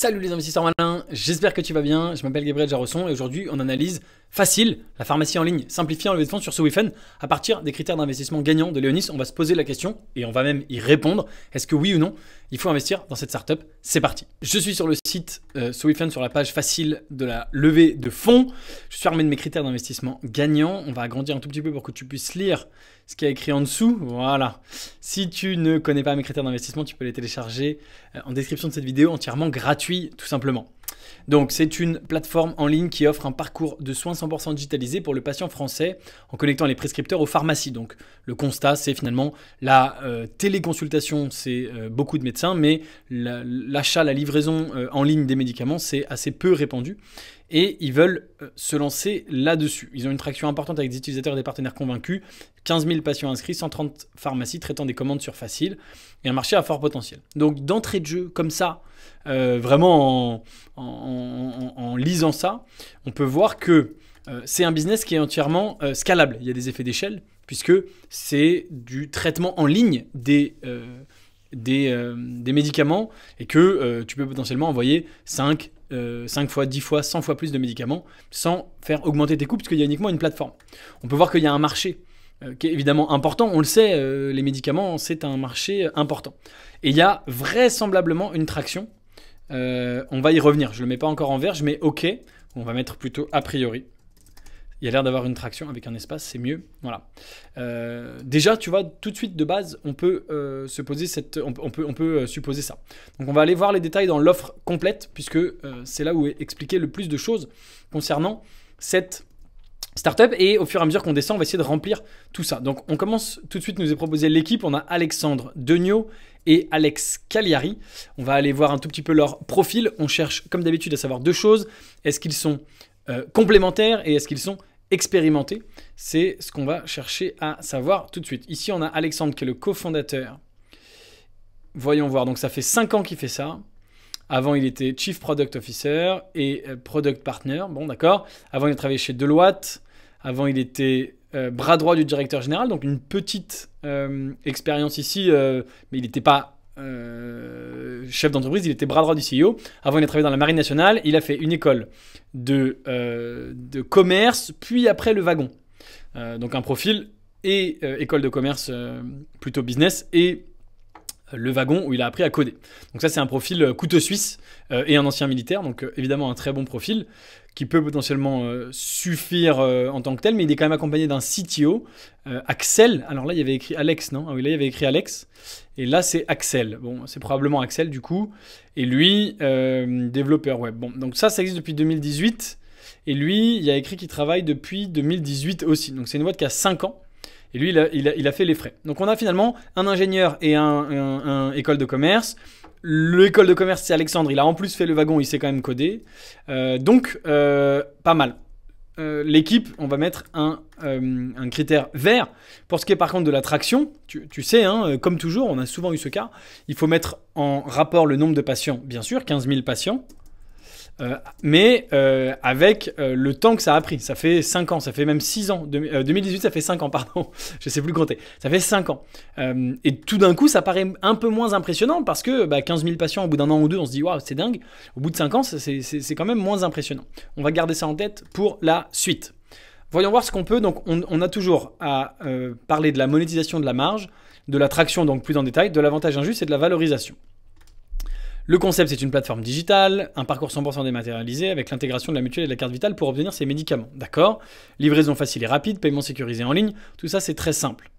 Salut les investisseurs malins, j'espère que tu vas bien, je m'appelle Gabriel Jarrosson et aujourd'hui on analyse Phacil, la pharmacie en ligne simplifiée en levée de fonds sur Sowefund. À partir des critères d'investissement gagnants de Leonis, on va se poser la question et on va même y répondre. Est-ce que oui ou non, il faut investir dans cette startup? C'est parti. Je suis sur le site Sowefund, sur la page Phacil de la levée de fonds. Je suis armé de mes critères d'investissement gagnants. On va agrandir un tout petit peu pour que tu puisses lire ce qu'il y a écrit en dessous. Voilà. Si tu ne connais pas mes critères d'investissement, tu peux les télécharger en description de cette vidéo, entièrement gratuit, tout simplement. Donc, c'est une plateforme en ligne qui offre un parcours de soins 100% digitalisé pour le patient français en connectant les prescripteurs aux pharmacies. Donc, le constat, c'est finalement la téléconsultation, c'est beaucoup de médecins, mais l'achat, la livraison en ligne des médicaments, c'est assez peu répandu. Et ils veulent se lancer là-dessus. Ils ont une traction importante avec des utilisateurs et des partenaires convaincus. 15 000 patients inscrits, 130 pharmacies traitant des commandes sur Phacil et un marché à fort potentiel. Donc, d'entrée de jeu, comme ça, vraiment en lisant ça, on peut voir que c'est un business qui est entièrement scalable. Il y a des effets d'échelle puisque c'est du traitement en ligne des médicaments et que tu peux potentiellement envoyer 5 fois, 10 fois, 100 fois plus de médicaments sans faire augmenter tes coûts parce qu'il y a uniquement une plateforme. On peut voir qu'il y a un marché qui est évidemment important. On le sait, les médicaments, c'est un marché important. Et il y a vraisemblablement une traction. On va y revenir. Je ne le mets pas encore en vert, je mets OK. On va mettre plutôt a priori. Il y a l'air d'avoir une traction avec un espace, c'est mieux. Voilà. Déjà, tu vois, tout de suite de base, on peut supposer ça. Donc, on va aller voir les détails dans l'offre complète, puisque c'est là où est expliqué le plus de choses concernant cette startup. Et au fur et à mesure qu'on descend, on va essayer de remplir tout ça. Donc, on commence tout de suite. Nous est proposé l'équipe. On a Alexandre Deniaux et Alex Cagliari. On va aller voir un tout petit peu leur profil. On cherche, comme d'habitude, à savoir deux choses. Est-ce qu'ils sont complémentaires et est-ce qu'ils sont expérimentés? C'est ce qu'on va chercher à savoir tout de suite. Ici, on a Alexandre qui est le cofondateur. Voyons voir. Donc, ça fait 5 ans qu'il fait ça. Avant, il était Chief Product Officer et Product Partner. Bon, d'accord. Avant, il travaillait chez Deloitte. Avant, il était bras droit du directeur général. Donc, une petite expérience ici. Mais il n'était pas chef d'entreprise, il était bras droit du CEO. Avant, il a travaillé dans la Marine nationale. Il a fait une école de commerce, puis après le wagon. Donc, un profil et école de commerce plutôt business et le wagon où il a appris à coder. Donc, ça, c'est un profil couteau suisse et un ancien militaire. Donc, évidemment, un très bon profil qui peut potentiellement suffire en tant que tel, mais il est quand même accompagné d'un CTO, Axel. Alors là, il y avait écrit Alex, non? Ah oui, là, il y avait écrit Alex. Et là, c'est Axel. Bon, c'est probablement Axel, du coup. Et lui, développeur web. Bon, donc ça existe depuis 2018. Et lui, il y a écrit qu'il travaille depuis 2018 aussi. Donc, c'est une boîte qui a 5 ans. Et lui, il a fait les frais. Donc, on a finalement un ingénieur et un école de commerce. L'école de commerce, c'est Alexandre. Il a en plus fait le wagon. Il s'est quand même codé. Donc, pas mal. L'équipe, on va mettre un critère vert. Pour ce qui est par contre de la traction, tu sais, hein, comme toujours, on a souvent eu ce cas. Il faut mettre en rapport le nombre de patients, bien sûr, 15 000 patients. Mais avec le temps que ça a pris, ça fait 5 ans, ça fait même 6 ans, 2018 ça fait 5 ans, pardon, je sais plus compter, ça fait 5 ans. Et tout d'un coup ça paraît un peu moins impressionnant parce que 15 000 patients au bout d'un an ou deux on se dit waouh c'est dingue, au bout de 5 ans c'est quand même moins impressionnant. On va garder ça en tête pour la suite. Voyons voir ce qu'on peut, donc on a toujours à parler de la monétisation de la marge, de la traction donc plus en détail, de l'avantage injuste et de la valorisation. Le concept, c'est une plateforme digitale, un parcours 100% dématérialisé avec l'intégration de la mutuelle et de la carte vitale pour obtenir ses médicaments. D'accord? Livraison facile et rapide, paiement sécurisé en ligne, tout ça, c'est très simple.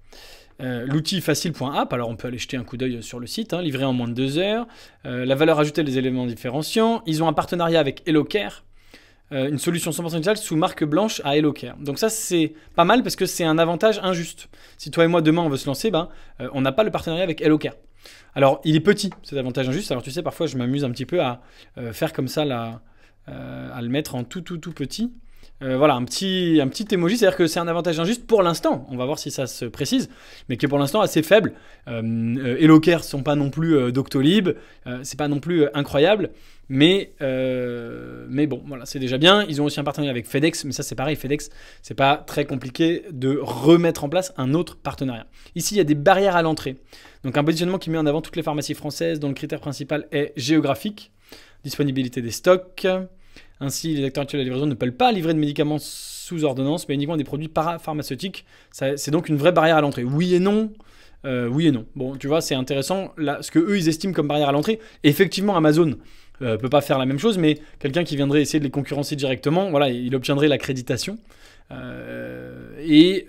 L'outil facile.app, alors on peut aller jeter un coup d'œil sur le site, hein, livré en moins de 2 heures. La valeur ajoutée des éléments différenciants. Ils ont un partenariat avec HelloCare, une solution 100% digitale sous marque blanche à HelloCare. Donc ça, c'est pas mal parce que c'est un avantage injuste. Si toi et moi, demain, on veut se lancer, on n'a pas le partenariat avec HelloCare. Alors, il est petit, cet avantage injuste. Alors, tu sais, parfois, je m'amuse un petit peu à faire comme ça, à le mettre en tout petit. Voilà, un petit emoji, c'est-à-dire que c'est un avantage injuste pour l'instant. On va voir si ça se précise, mais qui est pour l'instant assez faible. HelloCare ne sont pas non plus Doctolib, c'est pas non plus incroyable, mais bon, voilà, c'est déjà bien. Ils ont aussi un partenariat avec FedEx, mais ça c'est pareil, FedEx, c'est pas très compliqué de remettre en place un autre partenariat. Ici, il y a des barrières à l'entrée. Donc un positionnement qui met en avant toutes les pharmacies françaises dont le critère principal est géographique. Disponibilité des stocks. Ainsi, les acteurs actuels de la livraison ne peuvent pas livrer de médicaments sous ordonnance, mais uniquement des produits parapharmaceutiques. C'est donc une vraie barrière à l'entrée. Oui et non. Oui et non. Bon, tu vois, c'est intéressant. Là, ce que eux, ils estiment comme barrière à l'entrée. Effectivement, Amazon peut pas faire la même chose, mais quelqu'un qui viendrait essayer de les concurrencer directement, voilà, il obtiendrait l'accréditation il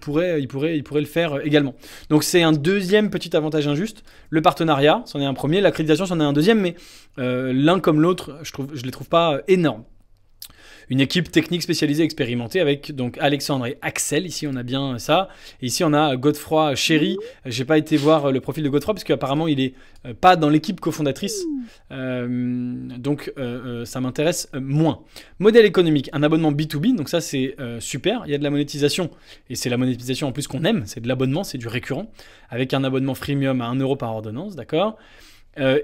pourrait le faire également. Donc c'est un deuxième petit avantage injuste. Le partenariat, c'en est un premier. L'accréditation, c'en est un deuxième. Mais l'un comme l'autre, je les trouve pas énormes. Une équipe technique spécialisée expérimentée avec donc Alexandre et Axel. Ici, on a bien ça. Et ici, on a Godefroy Chéry. J'ai pas été voir le profil de Godefroy parce qu'apparemment, il est pas dans l'équipe cofondatrice. Donc, ça m'intéresse moins. Modèle économique, un abonnement B2B. Donc ça, c'est super. Il y a de la monétisation. Et c'est la monétisation en plus qu'on aime. C'est de l'abonnement, c'est du récurrent. Avec un abonnement freemium à 1 € par ordonnance. D'accord ?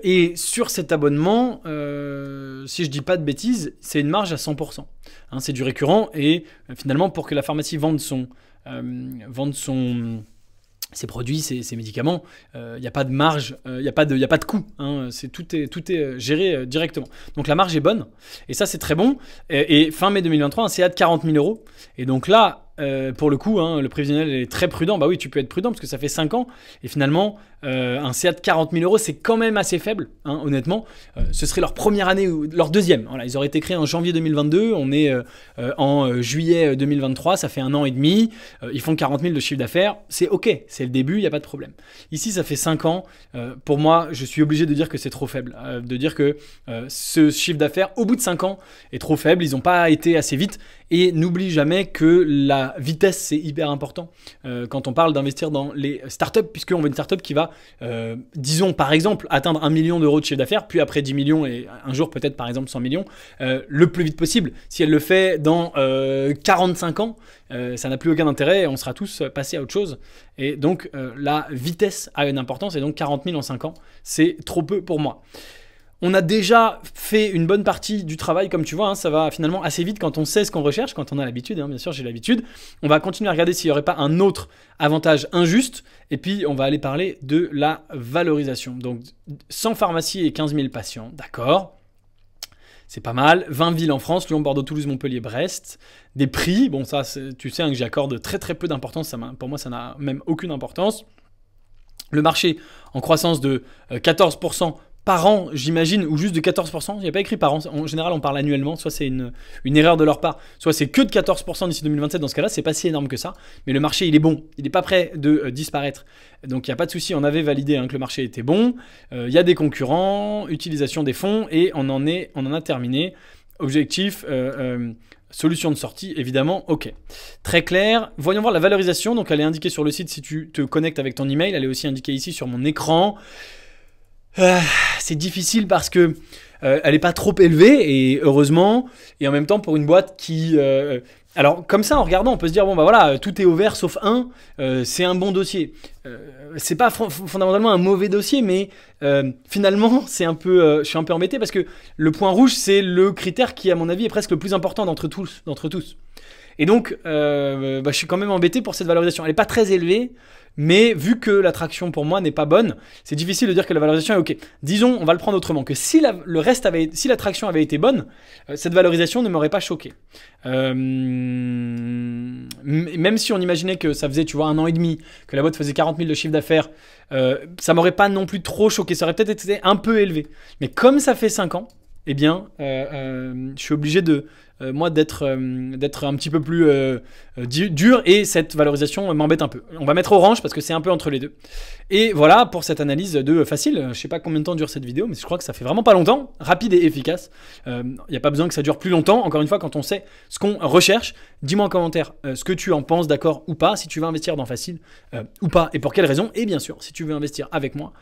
Et sur cet abonnement, si je dis pas de bêtises, c'est une marge à 100%. Hein, c'est du récurrent et finalement, pour que la pharmacie vende ses produits, ses médicaments, il n'y a pas de marge, il n'y a pas de coût. Hein, tout est géré directement. Donc la marge est bonne et ça, c'est très bon. Et fin mai 2023, un CA de 40 000 €. Et donc là, pour le coup, hein, le prévisionnel est très prudent. Bah oui, tu peux être prudent parce que ça fait 5 ans. Et finalement, un CA de 40 000 €, c'est quand même assez faible, hein, honnêtement. Ce serait leur première année ou leur deuxième. Voilà, ils auraient été créés en janvier 2022. On est en juillet 2023. Ça fait 1 an et demi. Ils font 40 000 de chiffre d'affaires. C'est OK. C'est le début. Il n'y a pas de problème. Ici, ça fait 5 ans. Pour moi, je suis obligé de dire que c'est trop faible. De dire que ce chiffre d'affaires, au bout de 5 ans, est trop faible. Ils n'ont pas été assez vite. Et n'oublie jamais que la vitesse, c'est hyper important quand on parle d'investir dans les startups, puisqu'on veut une startup qui va, disons par exemple, atteindre 1 000 000 € de chiffre d'affaires, puis après 10 millions et un jour peut-être par exemple 100 millions, le plus vite possible. Si elle le fait dans 45 ans, ça n'a plus aucun intérêt et on sera tous passés à autre chose. Et donc la vitesse a une importance et donc 40 000 en 5 ans, c'est trop peu pour moi. On a déjà fait une bonne partie du travail, comme tu vois, hein, ça va finalement assez vite quand on sait ce qu'on recherche, quand on a l'habitude, hein, bien sûr j'ai l'habitude. On va continuer à regarder s'il n'y aurait pas un autre avantage injuste et puis on va aller parler de la valorisation. Donc 100 pharmacies et 15 000 patients, d'accord, c'est pas mal. 20 villes en France, Lyon, Bordeaux, Toulouse, Montpellier, Brest. Des prix, bon ça tu sais hein, que j'accorde très peu d'importance, pour moi ça n'a même aucune importance. Le marché en croissance de 14% par an, j'imagine, ou juste de 14%. Il n'y a pas écrit par an. En général, on parle annuellement. Soit c'est une erreur de leur part, soit c'est que de 14% d'ici 2027. Dans ce cas-là, c'est pas si énorme que ça. Mais le marché, il est bon. Il n'est pas prêt de disparaître. Donc, il n'y a pas de souci. On avait validé hein, que le marché était bon. Il y a des concurrents, utilisation des fonds et on en a terminé. Objectif, solution de sortie, évidemment, OK. Très clair. Voyons voir la valorisation. Donc, elle est indiquée sur le site si tu te connectes avec ton email. Elle est aussi indiquée ici sur mon écran. C'est difficile parce que elle n'est pas trop élevée et heureusement, et en même temps pour une boîte qui... alors comme ça en regardant on peut se dire bon bah voilà tout est au vert sauf un, c'est un bon dossier. C'est pas fondamentalement un mauvais dossier mais finalement c'est un peu, je suis un peu embêté parce que le point rouge c'est le critère qui à mon avis est presque le plus important d'entre tous. Et donc, je suis quand même embêté pour cette valorisation. Elle n'est pas très élevée, mais vu que l'attraction pour moi n'est pas bonne, c'est difficile de dire que la valorisation est OK. Disons, on va le prendre autrement, que si l'attraction avait été bonne, cette valorisation ne m'aurait pas choqué. Même si on imaginait que ça faisait, tu vois, 1 an et demi, que la boîte faisait 40 000 de chiffre d'affaires, ça m'aurait pas non plus trop choqué. Ça aurait peut-être été un peu élevé. Mais comme ça fait 5 ans, eh bien, je suis obligé de... moi d'être un petit peu plus dur et cette valorisation m'embête un peu. On va mettre orange parce que c'est un peu entre les deux. Et voilà pour cette analyse de Phacil. Je sais pas combien de temps dure cette vidéo mais je crois que ça fait vraiment pas longtemps, rapide et efficace. Il n'y a pas besoin que ça dure plus longtemps. Encore une fois quand on sait ce qu'on recherche, dis-moi en commentaire ce que tu en penses, d'accord ou pas, si tu veux investir dans Phacil ou pas et pour quelles raisons. Et bien sûr si tu veux investir avec moi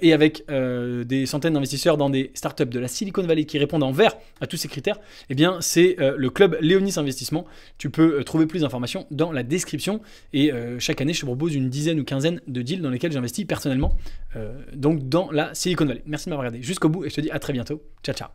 et avec des centaines d'investisseurs dans des startups de la Silicon Valley qui répondent en vert à tous ces critères, eh bien c'est le club Leonis Investissement. Tu peux trouver plus d'informations dans la description et chaque année je te propose une dizaine ou quinzaine de deals dans lesquels j'investis personnellement donc dans la Silicon Valley. Merci de m'avoir regardé jusqu'au bout et je te dis à très bientôt. Ciao ciao.